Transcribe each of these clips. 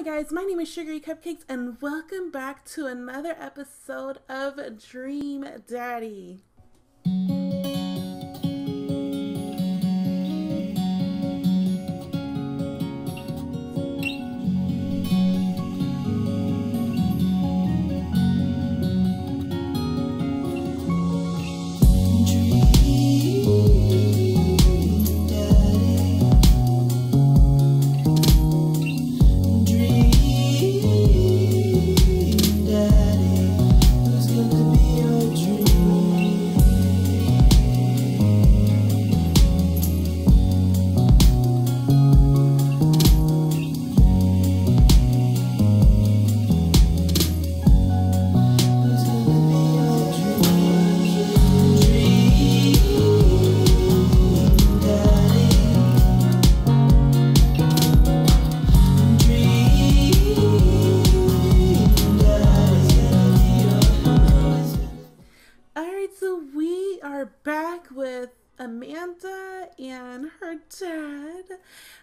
Hi guys, my name is Sugary Cupcakes and welcome back to another episode of Dream Daddy.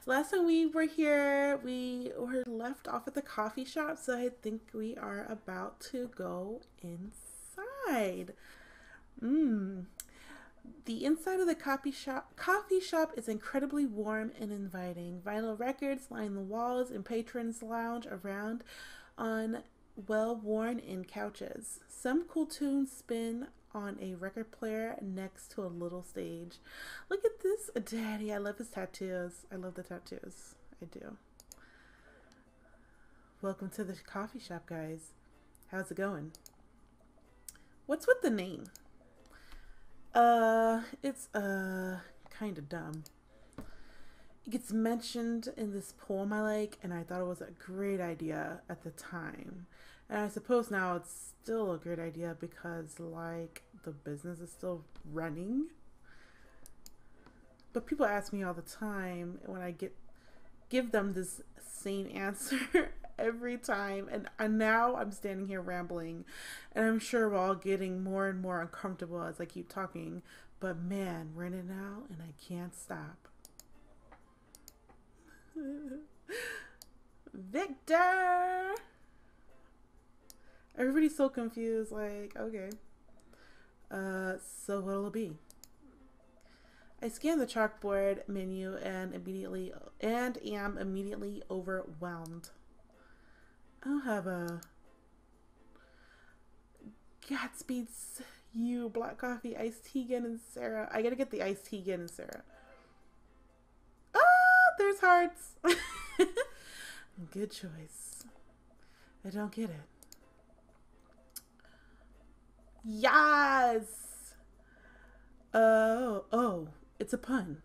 Last time we were here, we were left off at the coffee shop, so I think we are about to go inside. The inside of the coffee shop is incredibly warm and inviting. Vinyl records line the walls and patrons lounge around on well-worn in couches. Some cool tunes spin on a record player next to a little stage. Look at this daddy. I love his tattoos. I love the tattoos. I do. Welcome to the coffee shop, guys. How's it going? What's with the name? It's kind of dumb. It gets mentioned in this poem I like, and I thought it was a great idea at the time. And I suppose now it's still a great idea because, like, the business is still running. But people ask me all the time when I give them this same answer every time. And now I'm standing here rambling. And I'm sure we're all getting more and more uncomfortable as I keep talking. But man, we're in it now and I can't stop. Victor! Everybody's so confused, like, okay. So what'll it be? I scan the chalkboard menu and am immediately overwhelmed. I'll have a Gatsby's you black coffee iced Tegan and Sara. I gotta get the iced Tegan and Sara. Ah, there's hearts. Good choice. I don't get it. Yes! Oh, it's a pun.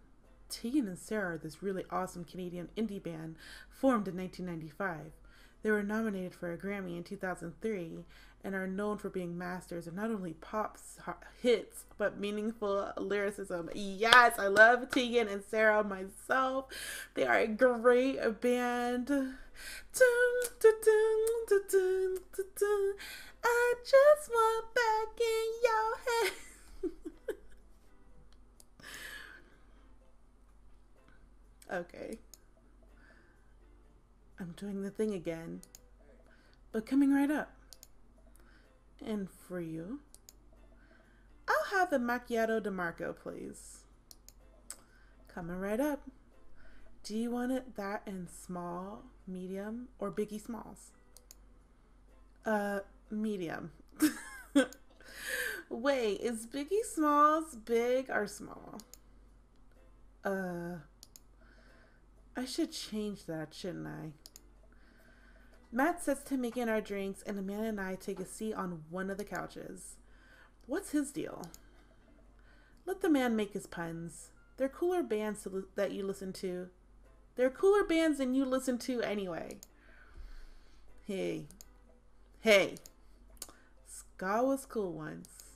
Tegan and Sara are this really awesome Canadian indie band formed in 1995. They were nominated for a Grammy in 2003 and are known for being masters of not only pop hits, but meaningful lyricism. Yes, I love Tegan and Sara myself. They are a great band. I just want back in your head. Okay. I'm doing the thing again, but coming right up. And for you, I'll have the macchiato de marco, please. Coming right up. Do you want it that in small, medium, or biggie smalls? Medium. Wait, is biggie smalls big or small? I should change that, shouldn't I? Matt sets to making our drinks and Amanda and I take a seat on one of the couches. What's his deal? Let the man make his puns. They're cooler bands that you listen to. They're cooler bands than you listen to anyway. Hey. Ska was cool once.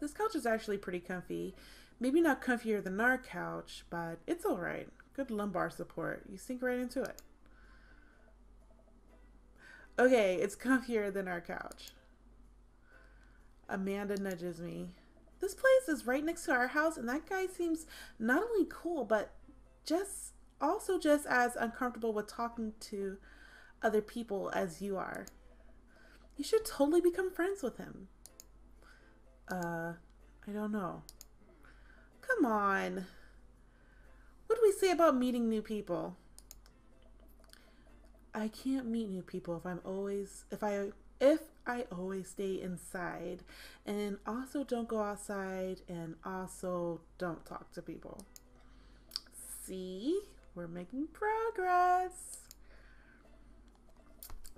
This couch is actually pretty comfy. Maybe not comfier than our couch, but it's alright. Good lumbar support. You sink right into it. Okay, it's comfier than our couch. Amanda nudges me. This place is right next to our house, and that guy seems not only cool, but just also just as uncomfortable with talking to other people as you are. You should totally become friends with him. I don't know. Come on. What do we say about meeting new people? I can't meet new people if I'm always if I always stay inside, and also don't go outside, and also don't talk to people. See, we're making progress.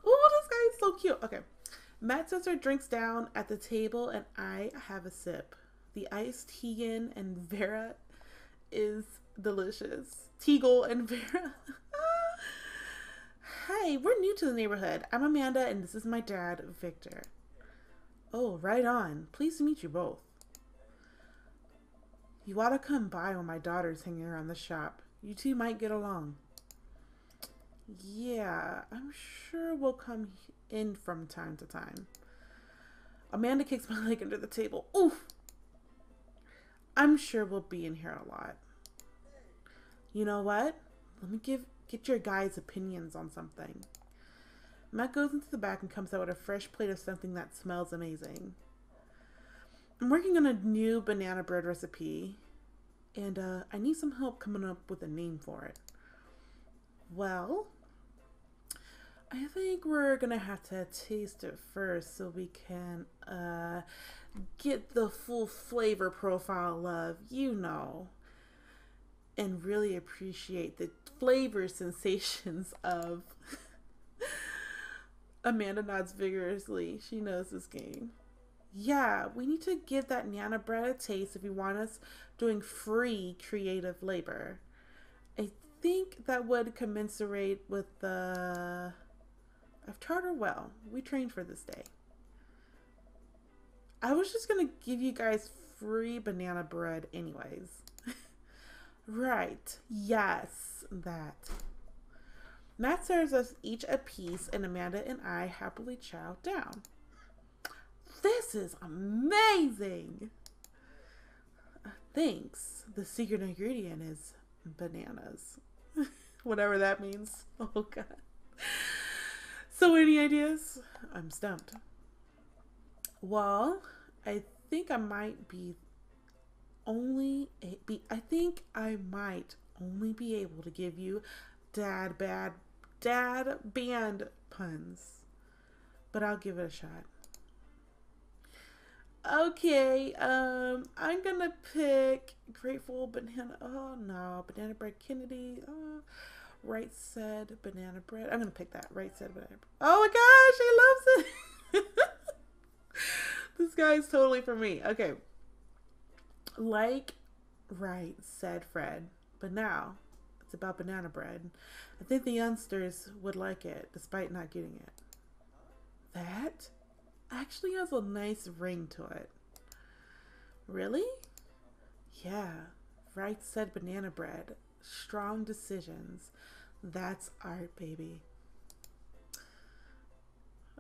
Oh, this guy is so cute. Okay. Matt sets her drinks down at the table and I have a sip. The iced Tegan and Vera is delicious. Teagle and Vera. Hi, we're new to the neighborhood. I'm Amanda and this is my dad, Victor. Oh, right on. Pleased to meet you both. You ought to come by when my daughter's hanging around the shop. You two might get along. Yeah, I'm sure we'll come in from time to time. Amanda kicks my leg under the table. Oof! I'm sure we'll be in here a lot. You know what? Let me get your guys' opinions on something. Matt goes into the back and comes out with a fresh plate of something that smells amazing. I'm working on a new banana bread recipe, and I need some help coming up with a name for it. Well, I think we're gonna have to taste it first so we can get the full flavor profile of, you know, and really appreciate the flavor sensations of. Amanda nods vigorously. She knows this game. Yeah, we need to give that nana bread a taste if you want us doing free creative labor. I think that would commensurate with the... I've taught her well. We trained for this day. I was just going to give you guys free banana bread anyways. Right. Yes, that. Matt serves us each a piece and Amanda and I happily chow down. This is amazing. Thanks. The secret ingredient is bananas. Whatever that means. Oh God. So any ideas? I'm stumped. Well, I think I might only be able to give you dad band puns, but I'll give it a shot. Okay, I'm gonna pick Grateful Banana. Oh no, Banana Bread Kennedy. Oh, Right Said Banana Bread. I'm gonna pick that. Right Said Banana Bread. Oh my gosh, he loves it. This guy's totally for me. Okay, like Right Said Fred, but now it's about banana bread. I think the youngsters would like it despite not getting it. That actually has a nice ring to it. Really? Yeah. Right Said Banana Bread. Strong decisions. That's art, baby.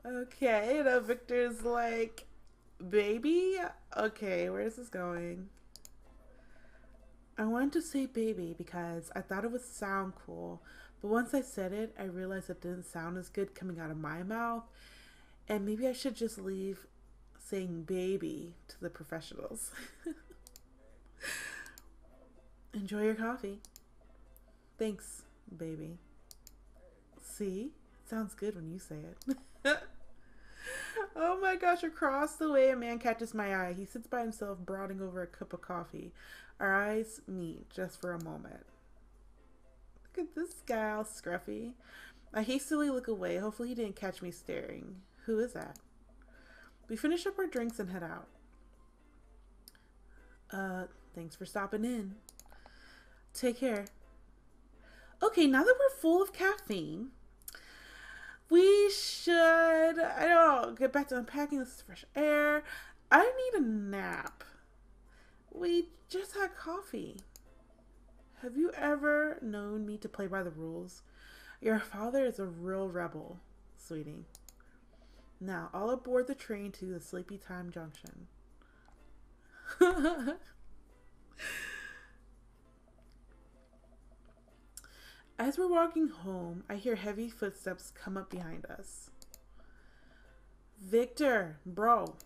Okay, now Victor's like, baby? Okay, where's this going? I wanted to say baby because I thought it would sound cool, but once I said it, I realized it didn't sound as good coming out of my mouth. And maybe I should just leave saying baby to the professionals. Enjoy your coffee. Thanks, baby. See? It sounds good when you say it. Oh my gosh, across the way a man catches my eye. He sits by himself, brooding over a cup of coffee. Our eyes meet just for a moment. Look at this guy, all scruffy. I hastily look away. Hopefully he didn't catch me staring. Who is that? We finish up our drinks and head out. Thanks for stopping in. Take care. Okay, now that we're full of caffeine, we should, I don't know, get back to unpacking this fresh air. I need a nap. We just had coffee. Have you ever known me to play by the rules? Your father is a real rebel, sweetie. Now, all aboard the train to the Sleepy Time Junction. As we're walking home, I hear heavy footsteps come up behind us. Victor, bro.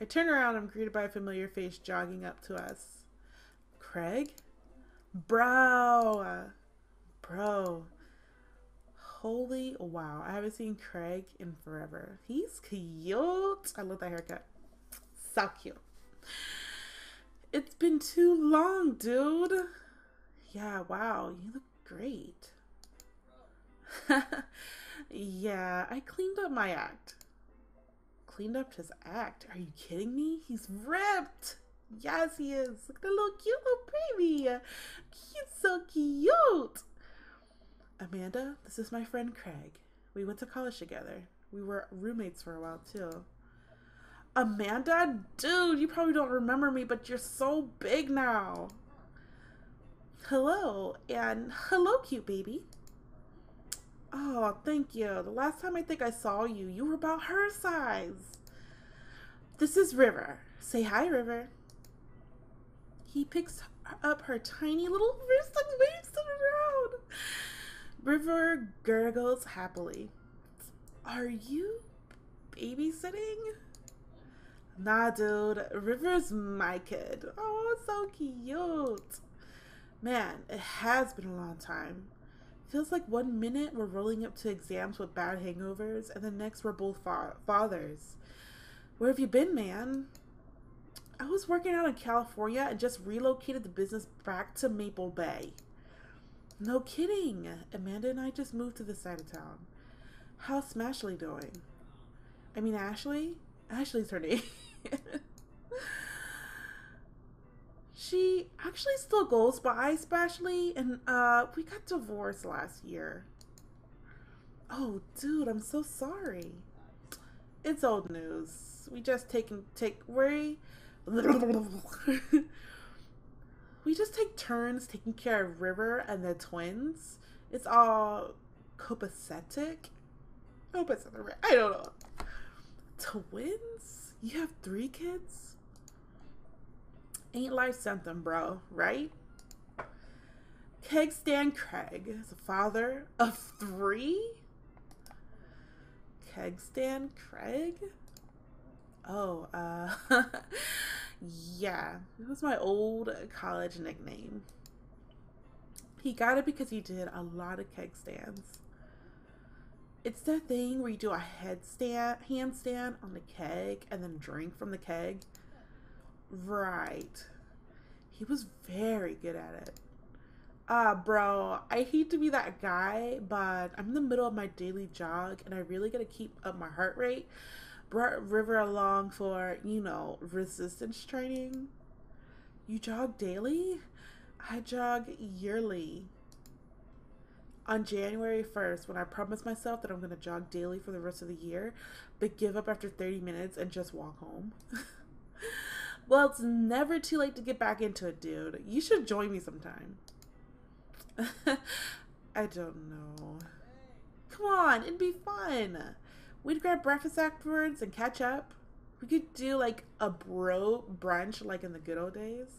I turn around and I'm greeted by a familiar face jogging up to us. Craig? Bro. Bro. Holy wow. I haven't seen Craig in forever. He's cute. I love that haircut. So cute. It's been too long, dude. Yeah, wow, you look great. Yeah, I cleaned up my act. Cleaned up his act? Are you kidding me? He's ripped. Yes, he is. Look at the little cute little baby. He's so cute. Amanda, this is my friend Craig. We went to college together. We were roommates for a while, too. Amanda, dude, you probably don't remember me, but you're so big now. Hello, and hello, cute baby. Oh, thank you. The last time I think I saw you, you were about her size. This is River. Say hi, River. He picks up her tiny little wrist and waves them around. River gurgles happily. Are you babysitting? Nah, dude. River's my kid. Oh, so cute. Man, it has been a long time. Feels like one minute we're rolling up to exams with bad hangovers, and the next we're both fathers. Where have you been, man? I was working out in California and just relocated the business back to Maple Bay. No kidding. Amanda and I just moved to this side of town. How's Smashley doing? I mean, Ashley? Ashley's her name. She actually still goes by Smashley, and we got divorced last year. Oh, dude, I'm so sorry. It's old news. We just take turns taking care of River and the twins. It's all copacetic. Copacetic. I don't know. Twins? You have 3 kids? Ain't life something, bro, right? Keg Stan Craig is a father of 3? Keg Stan Craig? Oh, yeah. It was my old college nickname. He got it because he did a lot of keg stands. It's that thing where you do a handstand on the keg and then drink from the keg. Right. He was very good at it. Bro, I hate to be that guy, but I'm in the middle of my daily jog and I really gotta keep up my heart rate. Brought River along for, you know, resistance training. You jog daily? I jog yearly. On January 1st, when I promised myself that I'm gonna jog daily for the rest of the year, but give up after 30 minutes and just walk home. Well, it's never too late to get back into it, dude. You should join me sometime. I don't know. Come on, it'd be fun. We'd grab breakfast afterwards and catch up. We could do like a bro brunch like in the good old days.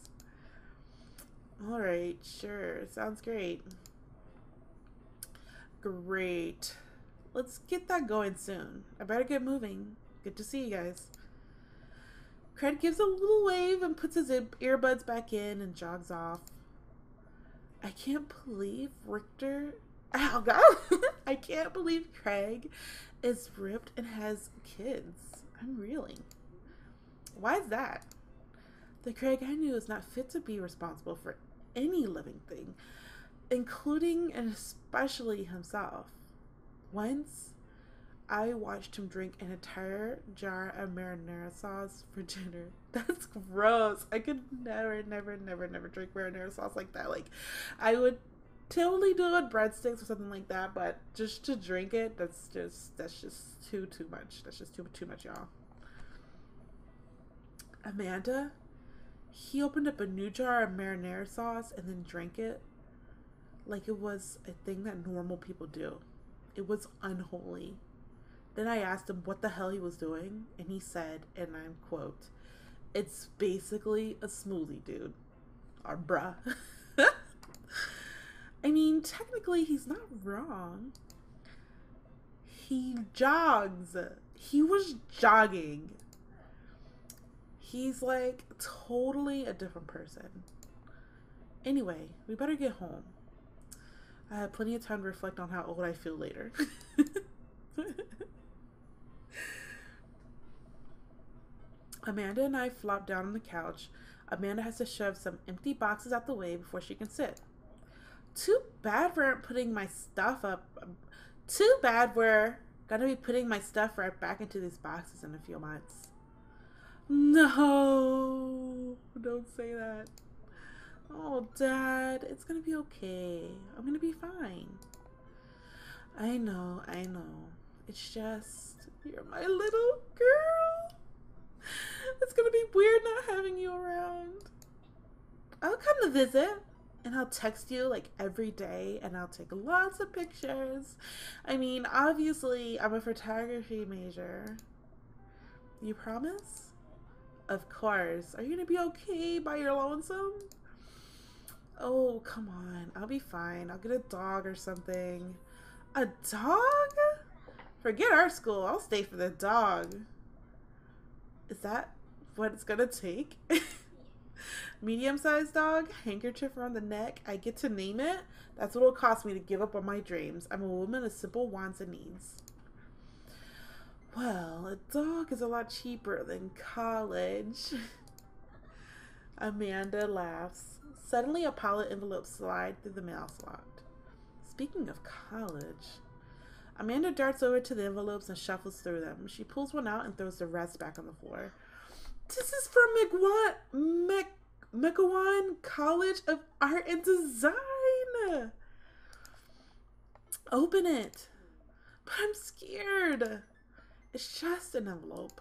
All right, sure. Sounds great. Great. Let's get that going soon. I better get moving. Good to see you guys. Craig gives a little wave and puts his earbuds back in and jogs off. I can't believe Richter... Oh, God! I can't believe Craig is ripped and has kids. I'm reeling. Why is that? The Craig I knew is not fit to be responsible for any living thing, including and especially himself. Once... I watched him drink an entire jar of marinara sauce for dinner. That's gross. I could never drink marinara sauce like that. Like, I would totally do it with breadsticks or something like that, but just to drink it, that's just too much. That's just too much, y'all. Amanda, he opened up a new jar of marinara sauce and then drank it like it was a thing that normal people do. It was unholy. Then I asked him what the hell he was doing, and he said, and I'm quote, "It's basically a smoothie, dude." Or bruh. I mean, technically, he's not wrong. He jogs. He was jogging. He's like totally a different person. Anyway, we better get home. I have plenty of time to reflect on how old I feel later. Amanda and I flopped down on the couch. Amanda has to shove some empty boxes out the way before she can sit. Too bad we're gonna be putting my stuff right back into these boxes in a few months. No, don't say that. Oh, Dad, it's gonna be okay. I'm gonna be fine. I know, I know. It's just, you're my little girl. It's gonna be weird not having you around. I'll come to visit, and I'll text you like every day, and I'll take lots of pictures. I mean, obviously, I'm a photography major. You promise? Of course. Are you gonna be okay by your lonesome? Oh, come on. I'll be fine. I'll get a dog or something. A dog? Forget our school. I'll stay for the dog. Is that what it's gonna take? Medium-sized dog, handkerchief around the neck. I get to name it. That's what it'll cost me to give up on my dreams. I'm a woman of simple wants and needs. Well, a dog is a lot cheaper than college. Amanda laughs. Suddenly, a pilot envelope slides through the mail slot. Speaking of college, Amanda darts over to the envelopes and shuffles through them. She pulls one out and throws the rest back on the floor. This is from McGowan College of Art and Design. Open it. But I'm scared. It's just an envelope.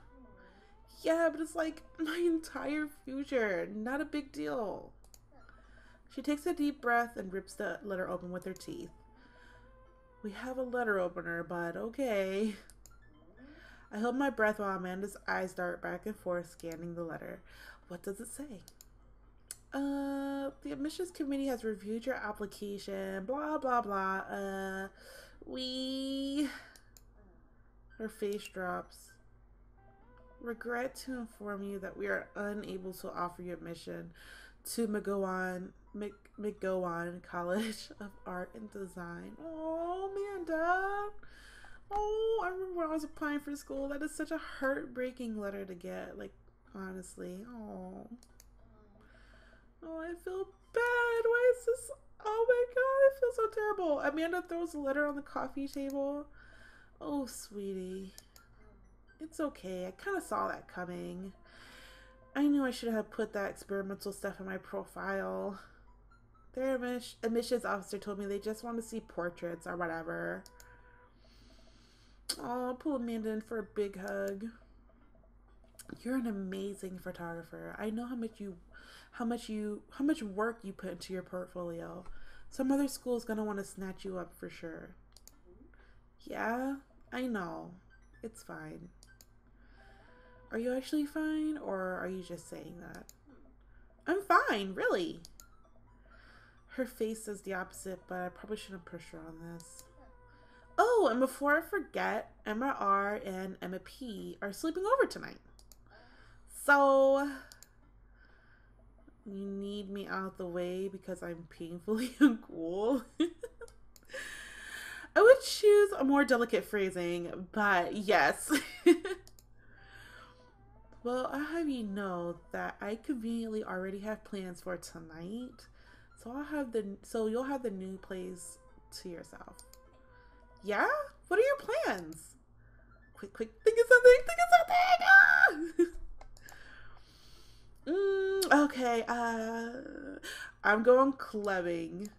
Yeah, but it's like my entire future. Not a big deal. She takes a deep breath and rips the letter open with her teeth. We have a letter opener, but okay. I hold my breath while Amanda's eyes dart back and forth, scanning the letter. What does it say? The admissions committee has reviewed your application, blah, blah, blah. Her face drops. Regret to inform you that we are unable to offer you admission to McGowan College of Art and Design. Oh, Amanda. Oh, I remember when I was applying for school. That is such a heartbreaking letter to get. Like, honestly. Oh. Oh, I feel bad. Why is this? Oh my God, I feel so terrible. Amanda throws the letter on the coffee table. Oh, sweetie. It's okay. I kind of saw that coming. I knew I should have put that experimental stuff in my profile. Their admissions officer told me they just want to see portraits or whatever. Oh, pull Amanda in for a big hug. You're an amazing photographer. I know how much work you put into your portfolio. Some other school is gonna want to snatch you up for sure. Yeah, I know. It's fine. Are you actually fine, or are you just saying that? I'm fine, really. Her face says the opposite, but I probably shouldn't push her on this. Oh, and before I forget, Emma R and Emma P are sleeping over tonight. So, you need me out the way because I'm painfully uncool. I would choose a more delicate phrasing, but yes. Well, I'll have you know that I conveniently already have plans for tonight, so you'll have the new place to yourself. Yeah? What are your plans? Quick, think of something! Okay, I'm going clubbing.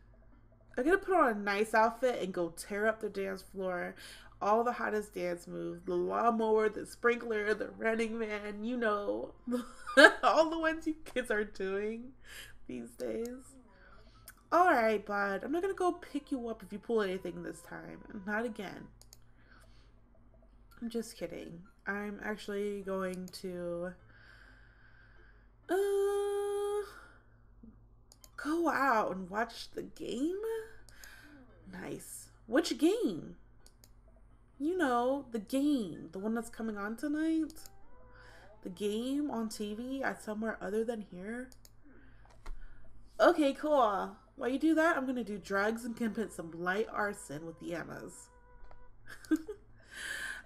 I'm gonna put on a nice outfit and go tear up the dance floor. All the hottest dance moves, the lawnmower, the sprinkler, the running man, you know, all the ones you kids are doing these days. All right, bud, I'm not going to go pick you up if you pull anything this time. Not again. I'm just kidding. I'm actually going to go out and watch the game. Nice. Which game? You know, the game. The one that's coming on tonight. The game on TV at somewhere other than here. Okay, cool. While you do that, I'm going to do drugs and commit some light arson with the Emmas.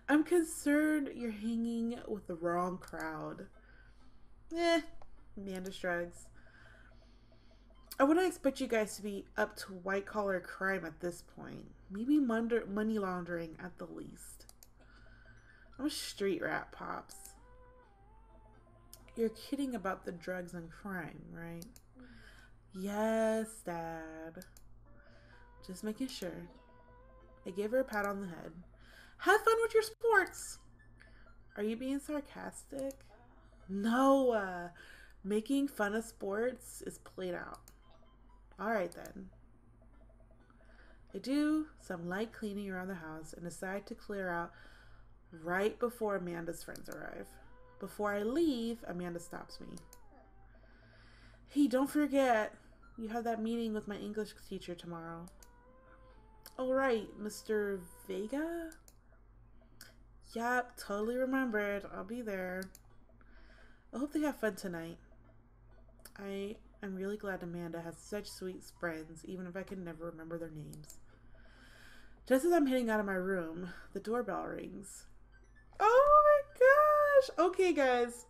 I'm concerned you're hanging with the wrong crowd. Amanda shrugs. I wouldn't expect you guys to be up to white-collar crime at this point. Maybe money laundering at the least. I'm a street rat, Pops. You're kidding about the drugs and crime, right? Yes, Dad. Just making sure. I gave her a pat on the head. Have fun with your sports. Are you being sarcastic? No. Making fun of sports is played out. All right, then. I do some light cleaning around the house and decide to clear out right before Amanda's friends arrive. Before I leave, Amanda stops me. Hey, don't forget, you have that meeting with my English teacher tomorrow. All right, Mr. Vega? Yep, totally remembered. I'll be there. I hope they have fun tonight. I am really glad Amanda has such sweet friends, even if I can never remember their names. Just as I'm heading out of my room, the doorbell rings. Oh my God! Okay, guys.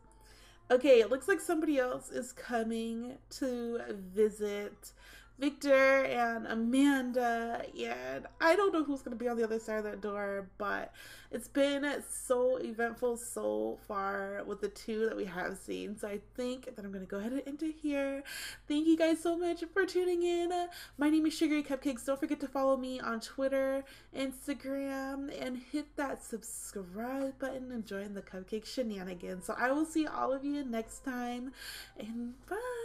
Okay, it looks like somebody else is coming to visit Victor and Amanda, and I don't know who's going to be on the other side of that door, but it's been so eventful so far with the two that we have seen, so I think that I'm going to go ahead and end it here. Thank you guys so much for tuning in. My name is Sugary Cupcakes. Don't forget to follow me on Twitter, Instagram, and hit that subscribe button and join the cupcake shenanigans. So I will see all of you next time, and bye!